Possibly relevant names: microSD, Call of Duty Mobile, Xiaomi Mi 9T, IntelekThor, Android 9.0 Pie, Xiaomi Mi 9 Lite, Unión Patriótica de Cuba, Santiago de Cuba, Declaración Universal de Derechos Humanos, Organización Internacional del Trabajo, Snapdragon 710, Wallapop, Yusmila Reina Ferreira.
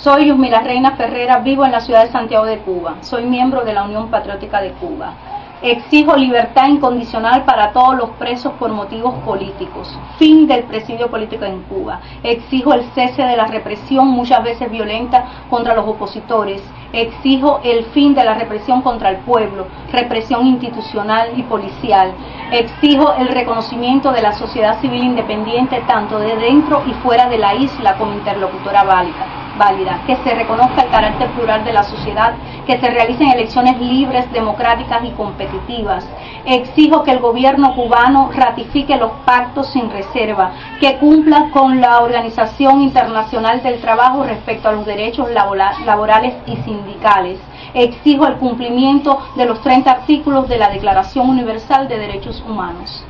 Soy Yusmila Reina Ferreira, vivo en la ciudad de Santiago de Cuba. Soy miembro de la Unión Patriótica de Cuba. Exijo libertad incondicional para todos los presos por motivos políticos. Fin del presidio político en Cuba. Exijo el cese de la represión, muchas veces violenta, contra los opositores. Exijo el fin de la represión contra el pueblo, represión institucional y policial. Exijo el reconocimiento de la sociedad civil independiente, tanto de dentro y fuera de la isla, como interlocutora válida, que se reconozca el carácter plural de la sociedad, que se realicen elecciones libres, democráticas y competitivas. Exijo que el gobierno cubano ratifique los pactos sin reserva, que cumpla con la Organización Internacional del Trabajo respecto a los derechos laborales y sindicales. Exijo el cumplimiento de los 30 artículos de la Declaración Universal de Derechos Humanos.